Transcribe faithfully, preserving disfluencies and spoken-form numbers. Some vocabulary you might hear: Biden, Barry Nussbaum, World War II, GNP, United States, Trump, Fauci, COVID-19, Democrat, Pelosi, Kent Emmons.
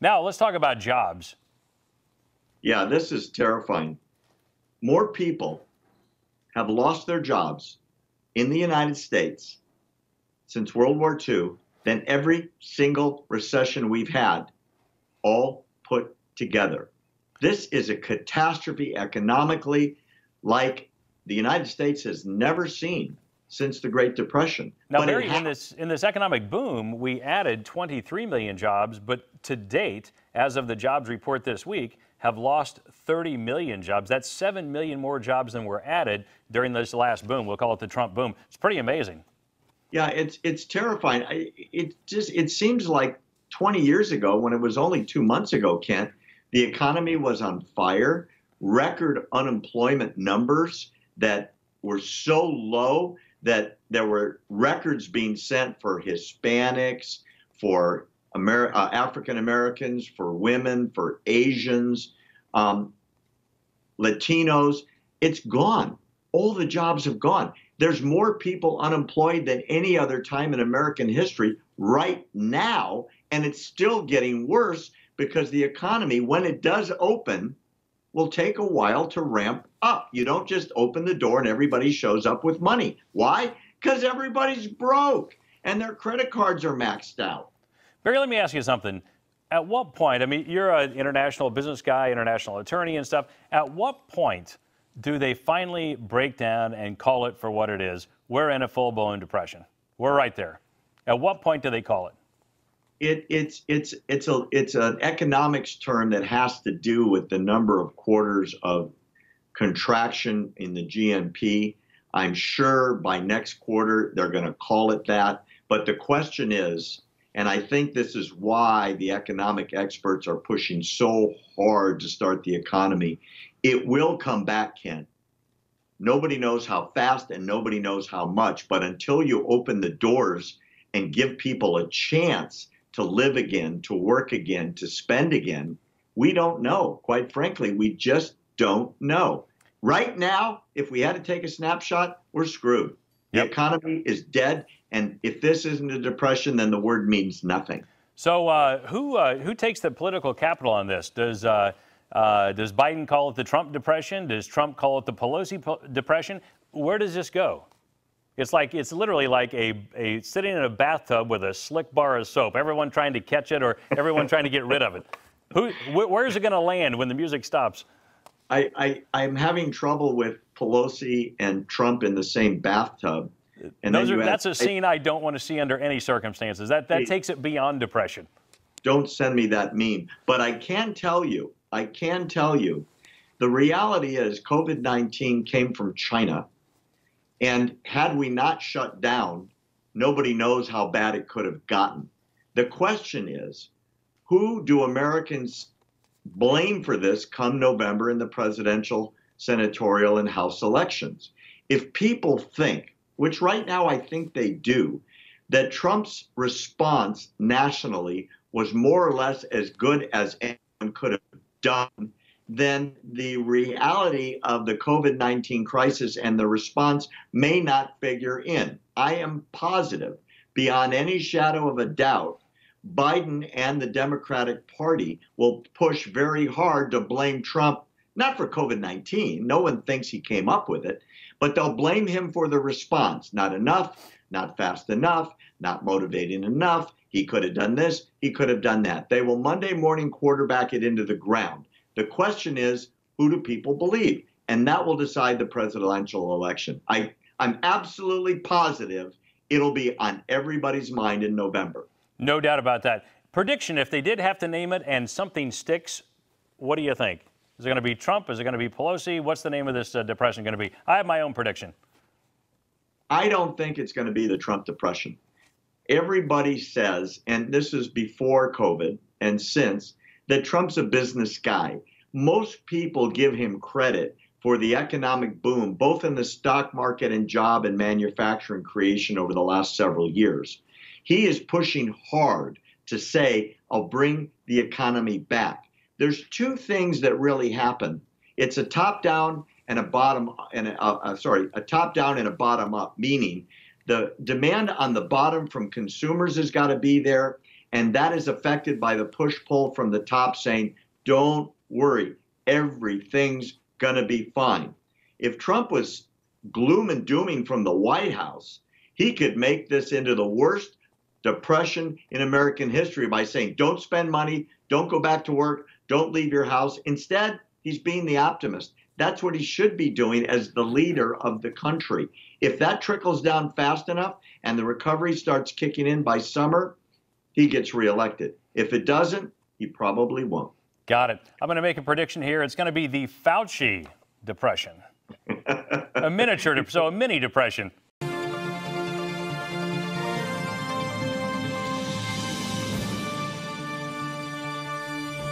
Now let's talk about jobs. Yeah, this is terrifying. More people have lost their jobs in the United States since World War Two than every single recession we've had, all put together. This is a catastrophe economically like the United States has never seen since the Great Depression. Now, Barry, in this, in this economic boom, we added twenty-three million jobs, but to date, as of the jobs report this week, have lost thirty million jobs. That's seven million more jobs than were added during this last boom. We'll call it the Trump boom. It's pretty amazing. Yeah, it's, it's terrifying. I, it, just, it seems like twenty years ago, when it was only two months ago, Kent, the economy was on fire, record unemployment numbers that were so low that there were records being sent for Hispanics, for Ameri uh, African Americans, for women, for Asians, um, Latinos. It's gone. All the jobs have gone. There's more people unemployed than any other time in American history right now, and it's still getting worse because the economy, when it does open, will take a while to ramp up. You don't just open the door and everybody shows up with money. Why? Because everybody's broke and their credit cards are maxed out. Barry, let me ask you something. At what point, I mean, you're an international business guy, international attorney and stuff. At what point do they finally break down and call it for what it is? We're in a full-blown depression. We're right there. At what point do they call it? It, it's it's it's a it's an economics term that has to do with the number of quarters of contraction in the G N P. I'm sure by next quarter they're going to call it that. But the question is, and I think this is why the economic experts are pushing so hard to start the economy, it will come back, Kent. Nobody knows how fast and nobody knows how much. But until you open the doors and give people a chance to live again, to work again, to spend again, we don't know. Quite frankly, we just don't know. Right now, if we had to take a snapshot, we're screwed. Yep. The economy is dead, and if this isn't a depression, then the word means nothing. So uh, who, uh, who takes the political capital on this? Does, uh, uh, does Biden call it the Trump depression? Does Trump call it the Pelosi depression? Where does this go? It's like, it's literally like a, a sitting in a bathtub with a slick bar of soap, everyone trying to catch it or everyone trying to get rid of it. Who, wh where is it going to land when the music stops? I, I, I'm having trouble with Pelosi and Trump in the same bathtub. And Those are, add, that's a scene I, I don't want to see under any circumstances. That, that it, takes it beyond depression. Don't send me that meme. But I can tell you, I can tell you, the reality is COVID nineteen came from China. And had we not shut down, nobody knows how bad it could have gotten. The question is, who do Americans blame for this come November in the presidential, senatorial, and House elections? If people think, which right now I think they do, that Trump's response nationally was more or less as good as anyone could have done, then the reality of the COVID nineteen crisis and the response may not figure in. I am positive, beyond any shadow of a doubt, Biden and the Democratic Party will push very hard to blame Trump, not for COVID nineteen. No one thinks he came up with it, but they'll blame him for the response. Not enough, not fast enough, not motivating enough. He could have done this, he could have done that. They will Monday morning quarterback it into the ground. The question is, who do people believe? And that will decide the presidential election. I, I'm absolutely positive it'll be on everybody's mind in November. No doubt about that. Prediction, if they did have to name it and something sticks, what do you think? Is it going to be Trump? Is it going to be Pelosi? What's the name of this uh, depression going to be? I have my own prediction. I don't think it's going to be the Trump depression. Everybody says, and this is before COVID and since, that Trump's a business guy. Most people give him credit for the economic boom, both in the stock market and job and manufacturing creation over the last several years. He is pushing hard to say, I'll bring the economy back. There's two things that really happen. It's a top-down and a bottom, and a, uh, sorry, a top-down and a bottom-up, meaning the demand on the bottom from consumers has got to be there, And that is affected by the push-pull from the top saying, don't worry, everything's going to be fine. If Trump was gloom and dooming from the White House, he could make this into the worst depression in American history by saying, don't spend money, don't go back to work, don't leave your house. Instead, he's being the optimist. That's what he should be doing as the leader of the country. If that trickles down fast enough and the recovery starts kicking in by summer, he gets reelected. If it doesn't, he probably won't. Got it. I'm going to make a prediction here. It's going to be the Fauci depression. A miniature, so a mini depression.